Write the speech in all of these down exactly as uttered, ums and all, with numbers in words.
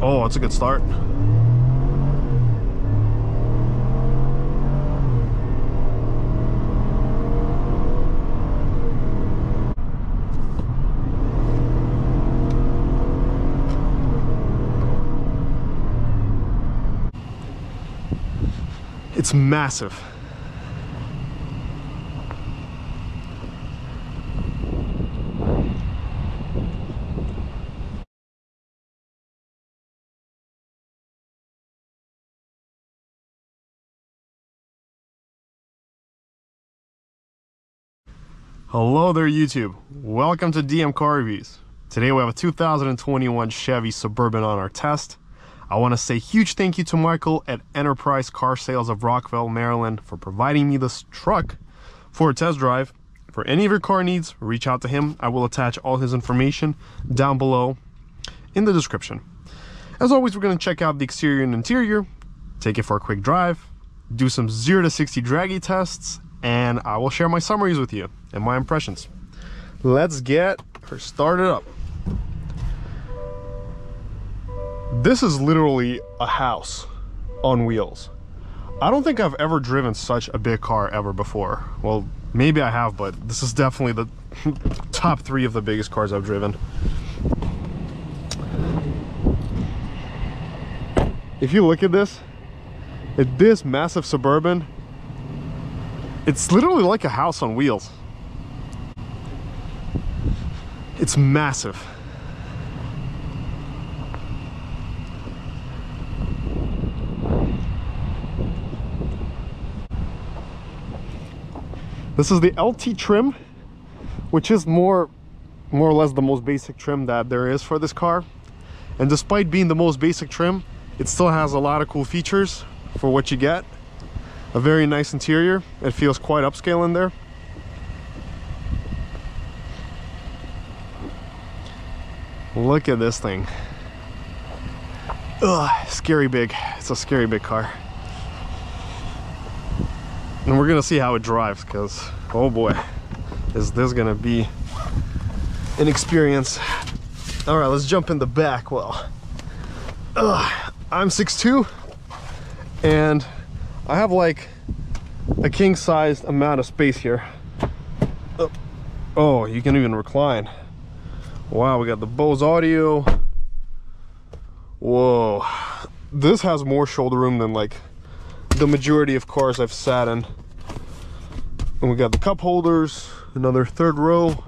Oh, that's a good start. It's massive. Hello there, YouTube. Welcome to D M Car Reviews. Today we have a two thousand twenty-one Chevy Suburban on our test. I want to say huge thank you to Michael at Enterprise Car Sales of Rockville, Maryland for providing me this truck for a test drive. For any of your car needs, reach out to him. I will attach all his information down below in the description. As always, we're going to check out the exterior and interior, take it for a quick drive, do some zero to sixty Dragy tests, and I will share my summaries with you and my impressions. Let's get her started up. This is literally a house on wheels. I don't think I've ever driven such a big car ever before. Well, maybe I have, but this is definitely the top three of the biggest cars I've driven. If you look at this, at this massive Suburban, it's literally like a house on wheels. It's massive. This is the L T trim, which is more, more or less the most basic trim that there is for this car. And despite being the most basic trim, it still has a lot of cool features for what you get. A very nice interior. It feels quite upscale in there. Look at this thing. Ugh, scary big. It's a scary big car. And we're gonna see how it drives, because oh boy, is this gonna be an experience. All right, let's jump in the back. Well, ugh, I'm six two and I have like a king-sized amount of space here. Oh, you can even recline. Wow, we got the Bose audio. Whoa, this has more shoulder room than like the majority of cars I've sat in. And we got the cup holders, another third row.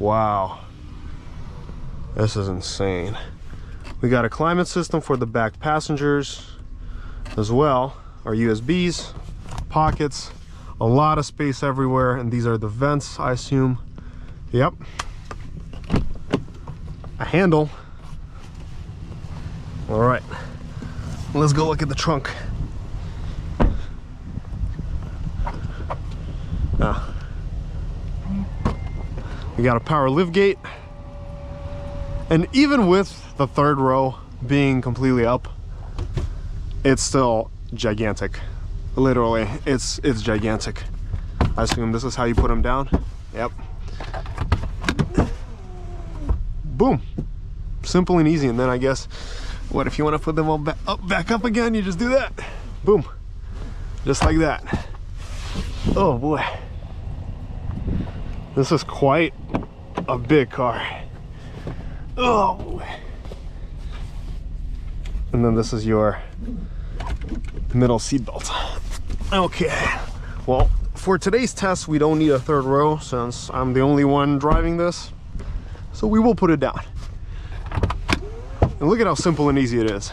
Wow, this is insane. We got a climate system for the back passengers as well, our U S Bs, pockets, a lot of space everywhere. And these are the vents, I assume. Yep, a handle. All right, let's go look at the trunk. Ah. We got a power liftgate. And even with the third row being completely up, it's still gigantic. Literally, it's it's gigantic. I assume this is how you put them down. Yep. Boom. Simple and easy. And then I guess, what if you want to put them all back up, back up again? You just do that. Boom. Just like that. Oh boy. This is quite a big car. Oh boy. And then this is your middle seat belt. Okay. Well, for today's test, we don't need a third row since I'm the only one driving this. So we will put it down. And look at how simple and easy it is.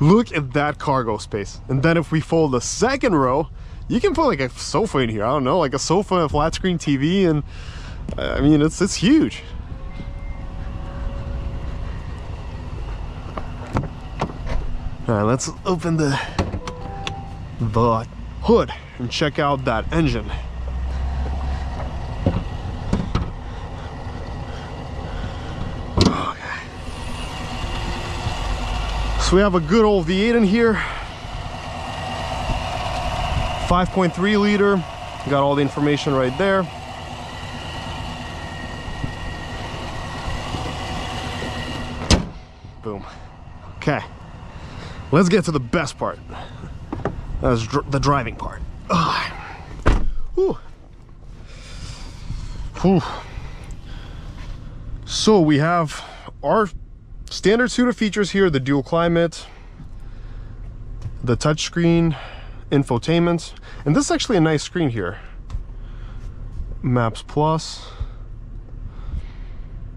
Look at that cargo space. And then if we fold the second row, you can put like a sofa in here. I don't know, like a sofa, a flat screen T V, and I mean, it's, it's huge. All right, let's open the, the hood and check out that engine. We have a good old V eight in here, five point three liter, got all the information right there. Boom. Okay, let's get to the best part. That's dr the driving part. Whew. Whew. So we have our standard suite of features here: the dual climate, the touchscreen, infotainment, and this is actually a nice screen here. Maps Plus.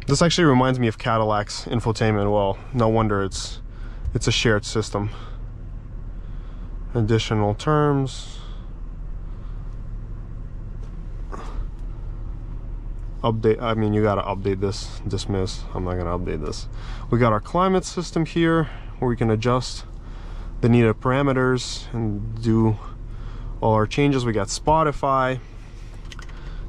This actually reminds me of Cadillac's infotainment. Well, no wonder it's it's a shared system. Additional terms. Update. I mean, you gotta update this. Dismiss. I'm not gonna update this. We got our climate system here, where we can adjust the needed parameters and do all our changes. We got Spotify,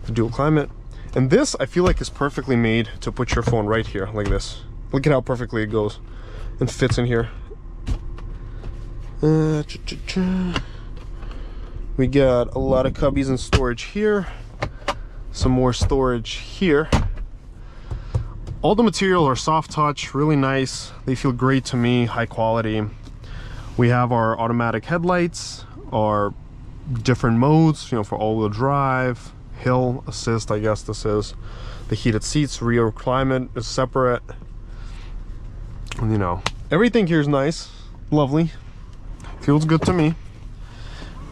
the dual climate. And this, I feel like, is perfectly made to put your phone right here, like this. Look at how perfectly it goes and fits in here. Uh, cha -cha -cha. We got a lot of cubbies and storage here. Some more storage here. All the material are soft touch, really nice. They feel great to me, high quality. We have our automatic headlights, our different modes, you know, for all-wheel drive. Hill assist, I guess this is. The heated seats, rear climate is separate. You know, everything here is nice, lovely, feels good to me.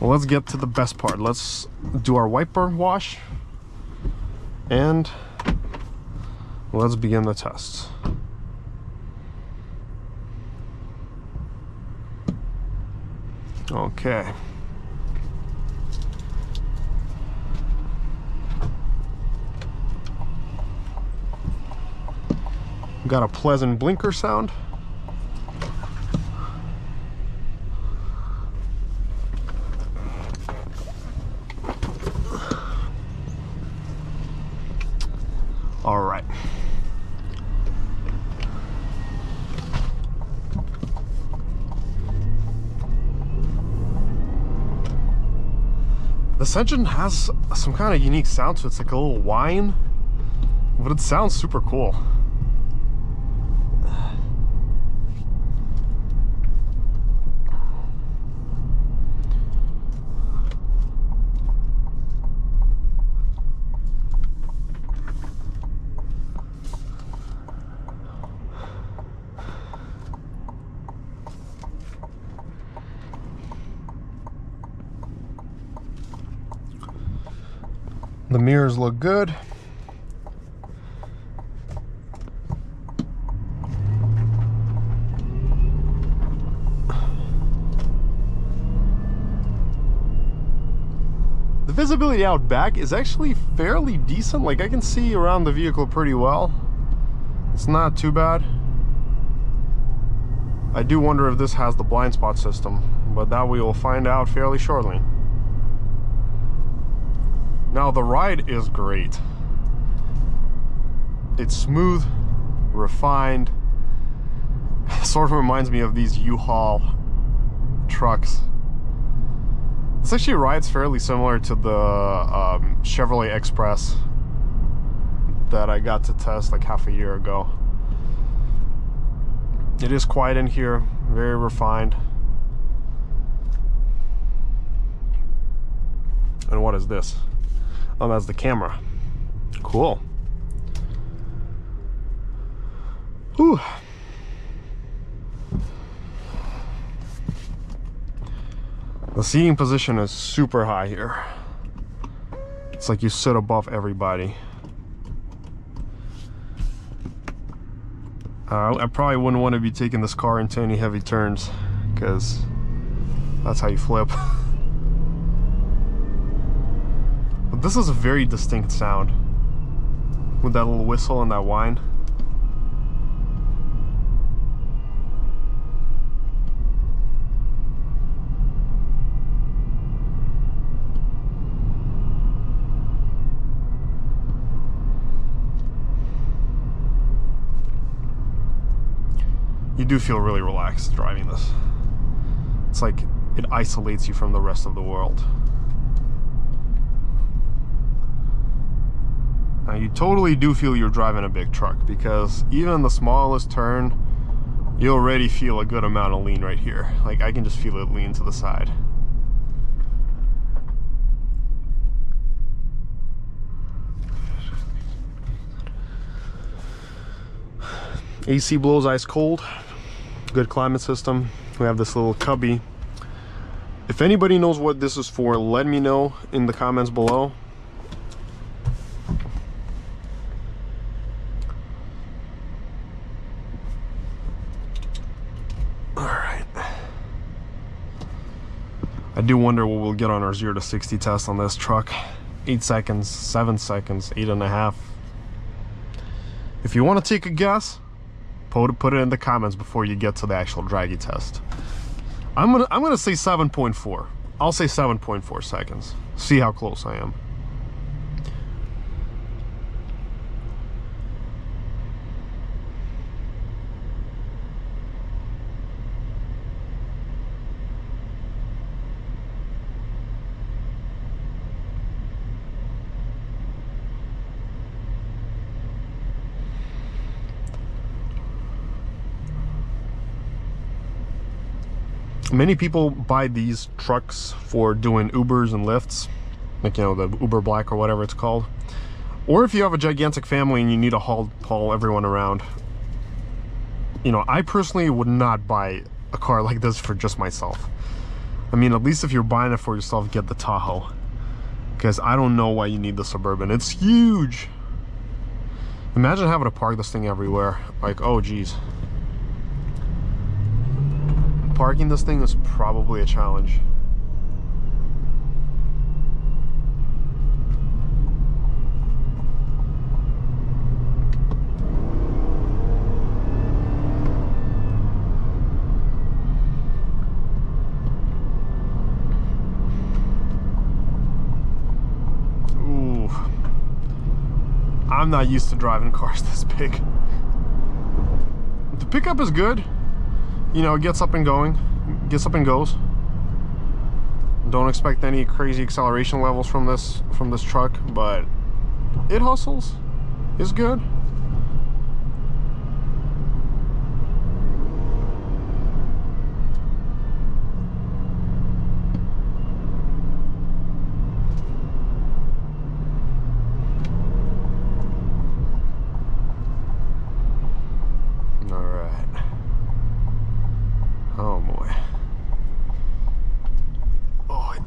Well, let's get to the best part. Let's do our wiper wash and let's begin the test. Okay. Got a pleasant blinker sound. All right. This engine has some kind of unique sound to it. It's like a little whine, but it sounds super cool. The mirrors look good. The visibility out back is actually fairly decent. Like, I can see around the vehicle pretty well. It's not too bad. I do wonder if this has the blind spot system, but that we will find out fairly shortly. Now, the ride is great. It's smooth, refined. Sort of reminds me of these U-Haul trucks. This actually rides fairly similar to the um, Chevrolet Express that I got to test like half a year ago. It is quiet in here, very refined. And what is this? Oh, that's the camera. Cool. Whew. The seating position is super high here. It's like you sit above everybody. Uh, I probably wouldn't want to be taking this car into any heavy turns, because that's how you flip. This is a very distinct sound with that little whistle and that whine. You do feel really relaxed driving this. It's like it isolates you from the rest of the world. Now, you totally do feel you're driving a big truck, because even the smallest turn you already feel a good amount of lean right here. Like, I can just feel it lean to the side. A C blows ice cold, good climate system. We have this little cubby. If anybody knows what this is for, let me know in the comments below. All right. I do wonder what we'll get on our zero to sixty test on this truck. Eight seconds, seven seconds, eight and a half. If you want to take a guess, put it in the comments before you get to the actual Dragy test. I'm gonna I'm gonna say seven point four. I'll say seven point four seconds. See how close I am. Many people buy these trucks for doing Ubers and Lyfts, like, you know, the Uber Black or whatever it's called. Or if you have a gigantic family and you need to haul, haul everyone around. You know, I personally would not buy a car like this for just myself. I mean, at least if you're buying it for yourself, get the Tahoe. Because I don't know why you need the Suburban. It's huge. Imagine having to park this thing everywhere. Like, oh, geez. Parking this thing is probably a challenge. Ooh, I'm not used to driving cars this big. The pickup is good. You know, it gets up and going, gets up and goes. Don't expect any crazy acceleration levels from this from this truck, but it hustles. It's good.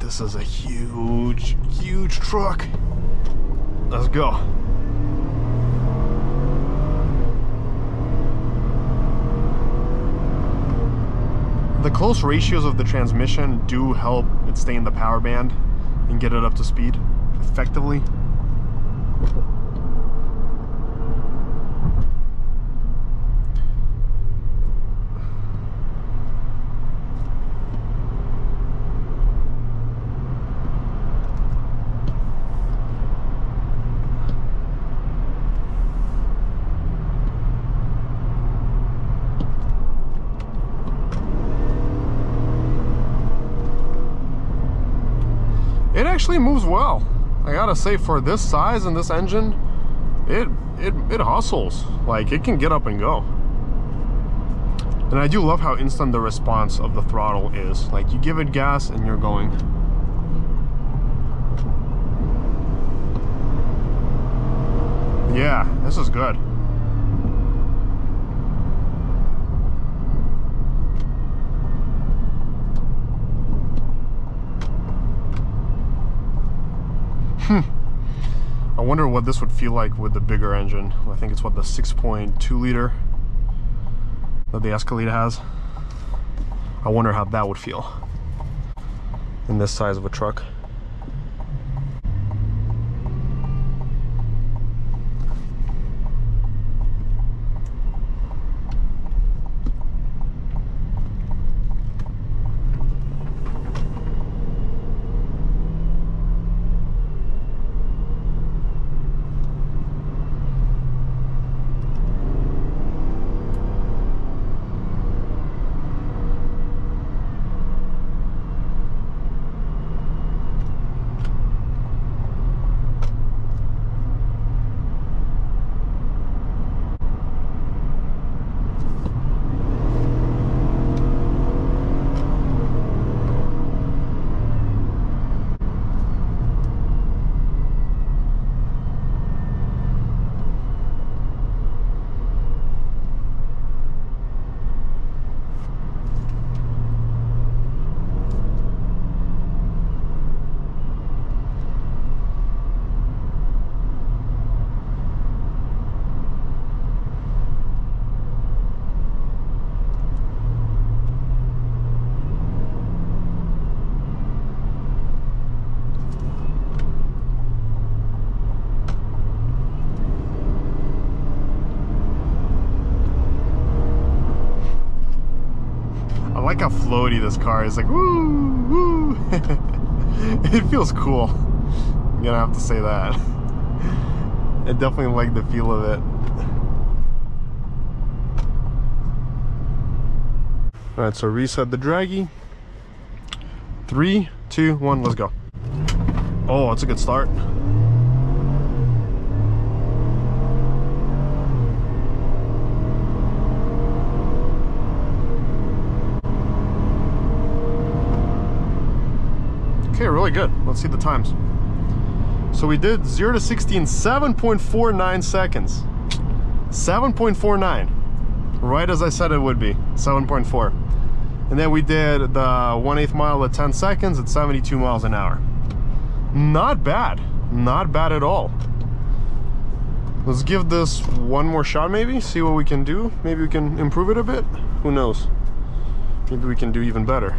This is a huge, huge truck. Let's go. The close ratios of the transmission do help it stay in the power band and get it up to speed effectively. It actually moves well. I gotta say, for this size and this engine, it it it hustles. Like, it can get up and go. And I do love how instant the response of the throttle is. Like, you give it gas and you're going. Yeah, this is good. I wonder what this would feel like with the bigger engine. I think it's what the six point two liter that the Escalade has. I wonder how that would feel in this size of a truck. like how floaty this car is. Like, woo, woo. It feels cool. I'm gonna have to say that. I definitely like the feel of it. All right, so reset the Dragy. Three, two, one, let's go. Oh, that's a good start. Okay, really good. Let's see the times. So we did zero to sixty in seven point four nine seconds. seven point four nine. Right as I said it would be, seven point four. And then we did the one eighth mile at ten seconds at seventy-two miles an hour. Not bad. Not bad at all. Let's give this one more shot maybe, see what we can do. Maybe we can improve it a bit. Who knows? Maybe we can do even better.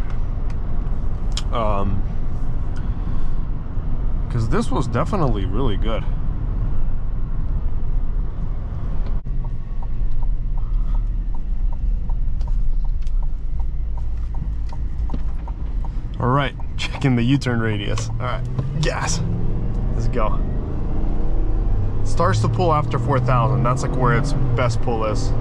Um... Because this was definitely really good. All right, checking the U-turn radius. All right, gas. Let's go. Starts to pull after four thousand. That's like where its best pull is.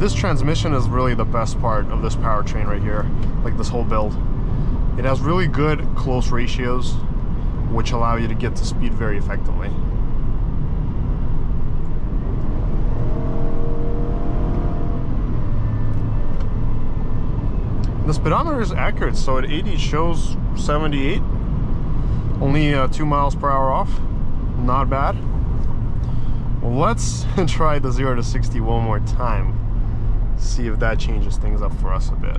This transmission is really the best part of this powertrain right here, like this whole build. It has really good close ratios, which allow you to get to speed very effectively. The speedometer is accurate, so at eighty it shows seventy-eight, only uh, two miles per hour off. Not bad. Well, let's try the zero to sixty one more time. See if that changes things up for us a bit.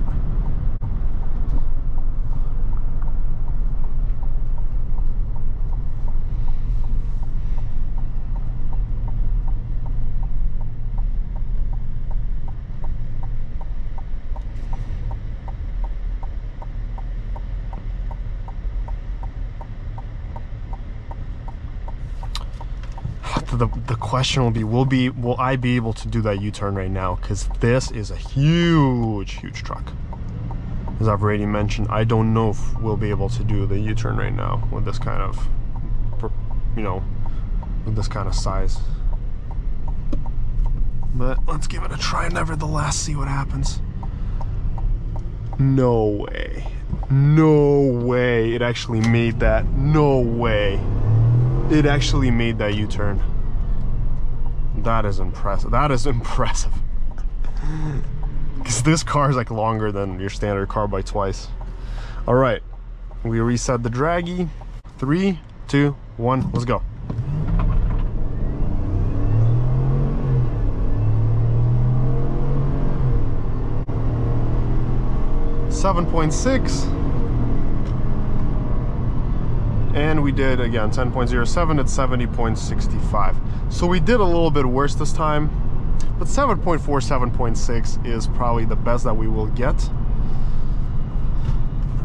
The, the question will be, will be, will I be able to do that U-turn right now? Because this is a huge, huge truck. As I've already mentioned, I don't know if we'll be able to do the U-turn right now with this kind of, you know, with this kind of size. But let's give it a try nevertheless, see what happens. No way. No way it actually made that. No way. It actually made that U-turn. That is impressive. That is impressive. Because this car is like longer than your standard car by twice. All right, we reset the Dragy. Three, two, one, let's go. seven point six. And we did again ten point zero seven at seventy point six five. So we did a little bit worse this time, but seven point four, seven point six is probably the best that we will get.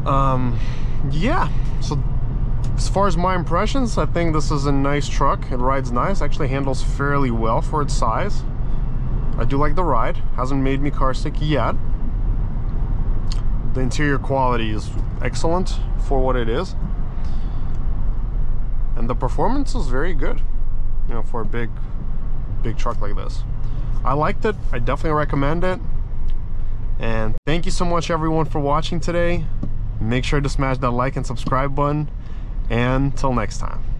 Um, yeah, so as far as my impressions, I think this is a nice truck. It rides nice, actually handles fairly well for its size. I do like the ride, hasn't made me car sick yet. The interior quality is excellent for what it is. And the performance is very good, you know, for a big, big truck like this. I liked it. I definitely recommend it. And thank you so much, everyone, for watching today. Make sure to smash that like and subscribe button. And till next time.